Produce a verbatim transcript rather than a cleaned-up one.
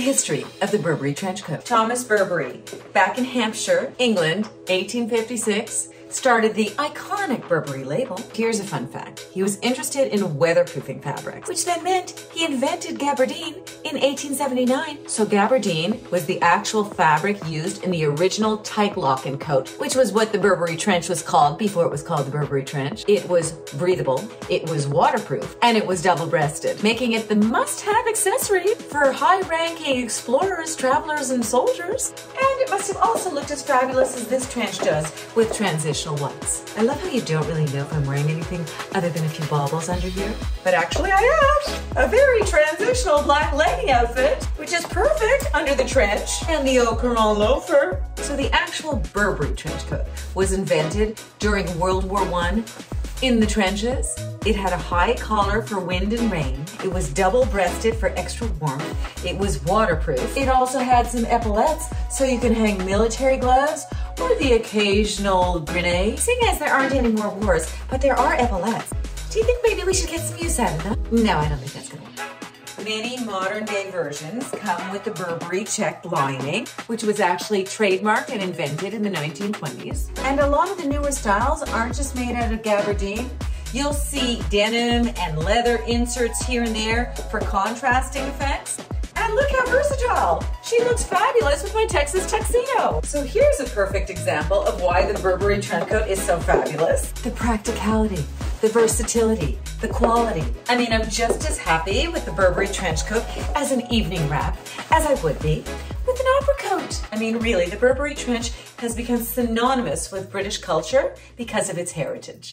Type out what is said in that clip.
The history of the Burberry trench coat. Thomas Burberry, back in Hampshire, England, eighteen fifty-six, started the iconic Burberry label. Here's a fun fact. He was interested in weatherproofing fabrics, which then meant he invented gabardine in eighteen seventy-nine. So gabardine was the actual fabric used in the original Tielocken coat, which was what the Burberry trench was called before it was called the Burberry trench. It was breathable, it was waterproof, and it was double-breasted, making it the must-have accessory for high-ranking explorers, travelers, and soldiers. And it must have also looked as fabulous as this trench does with transition whites. I love how you don't really know if I'm wearing anything other than a few baubles under here. But actually I am! A very transitional black legging outfit, which is perfect under the trench and the au courant loafer. So the actual Burberry trench coat was invented during World War One in the trenches. It had a high collar for wind and rain. It was double-breasted for extra warmth. It was waterproof. It also had some epaulettes so you can hang military gloves or the occasional grenade. Seeing as there aren't any more wars, but there are epaulettes, do you think maybe we should get some use out of them? No, I don't think that's gonna work. Many modern-day versions come with the Burberry checked lining, which was actually trademarked and invented in the nineteen twenties. And a lot of the newer styles aren't just made out of gabardine. You'll see denim and leather inserts here and there for contrasting effects. And look how versatile! She looks fabulous with my Texas tuxedo! So here's a perfect example of why the Burberry trench coat is so fabulous. The practicality, the versatility, the quality. I mean, I'm just as happy with the Burberry trench coat as an evening wrap as I would be with an opera coat. I mean, really, the Burberry trench has become synonymous with British culture because of its heritage.